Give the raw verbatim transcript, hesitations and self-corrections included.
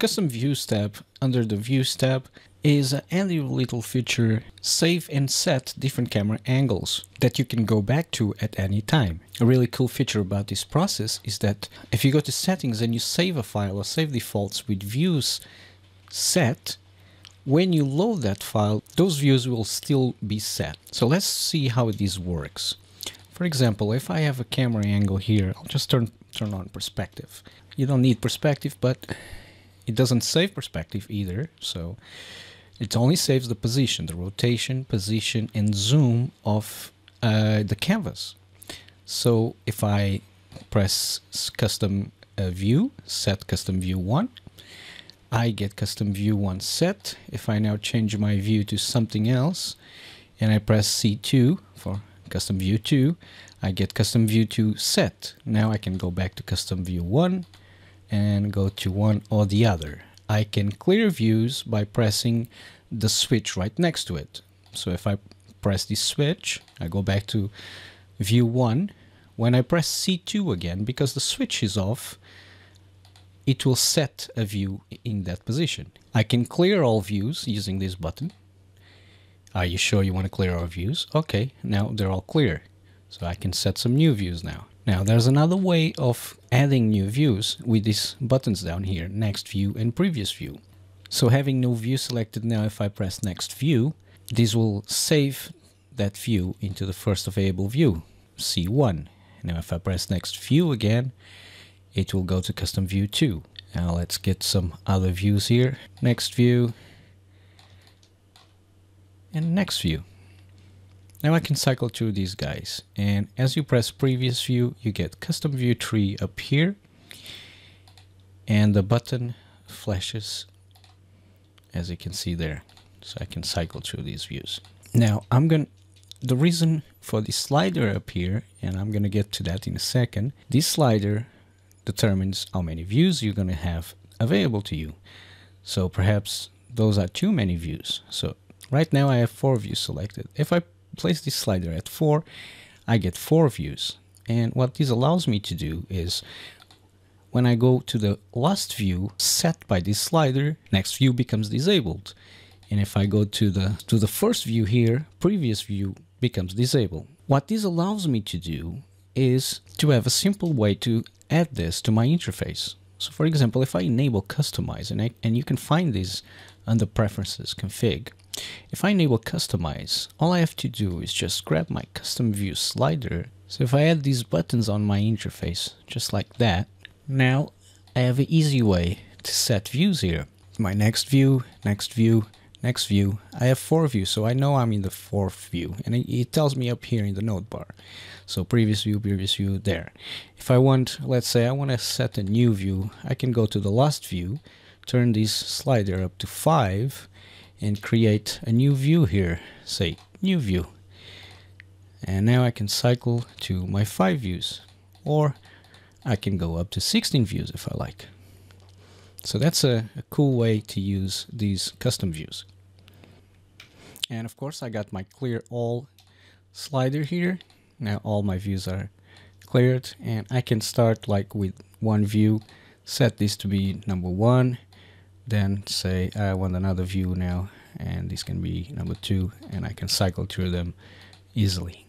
The custom views tab under the views tab is a handy little feature, save and set different camera angles that you can go back to at any time. A really cool feature about this process is that if you go to settings and you save a file or save defaults with views set, when you load that file, those views will still be set. So let's see how this works. For example, if I have a camera angle here, I'll just turn, turn on perspective. You don't need perspective, but it doesn't save perspective either. So it only saves the position, the rotation, position, and zoom of uh, the canvas. So if I press custom uh, view, set custom view one, I get custom view one set. If I now change my view to something else and I press C two for custom view two, I get custom view two set. Now I can go back to custom view one and go to one or the other. I can clear views by pressing the switch right next to it. So if I press this switch, I go back to view one. When I press C two again, because the switch is off, it will set a view in that position. I can clear all views using this button. Are you sure you want to clear all views? Okay, now they're all clear. So I can set some new views now. Now there's another way of adding new views with these buttons down here, next view and previous view. So having no view selected now, if I press next view, this will save that view into the first available view, C one. Now if I press next view again, it will go to custom view two. Now let's get some other views here. Next view. And next view. Now I can cycle through these guys, and as you press previous view, you get custom view three up here, and the button flashes as you can see there. So I can cycle through these views. Now I'm going to, the reason for this slider up here, and I'm going to get to that in a second, this slider determines how many views you're going to have available to you. So perhaps those are too many views. So right now I have four views selected. If I place this slider at four, I get four views. And what this allows me to do is, when I go to the last view set by this slider, next view becomes disabled. And if I go to the, to the first view here, previous view becomes disabled. What this allows me to do is to have a simple way to add this to my interface. So for example, if I enable customize, and, I, and you can find this under preferences config, if I enable customize, all I have to do is just grab my custom view slider. So if I add these buttons on my interface, just like that, now I have an easy way to set views here. My next view, next view, next view. I have four views, so I know I'm in the fourth view, and it, it tells me up here in the node bar. So previous view, previous view there. If I want, let's say I want to set a new view, I can go to the last view, turn this slider up to five, and create a new view here, say new view. And now I can cycle to my five views, or I can go up to sixteen views if I like. So that's a, a cool way to use these custom views. And of course I got my clear all slider here. Now all my views are cleared, and I can start like with one view, set this to be number one, then say I want another view now, and this can be number two, and I can cycle through them easily.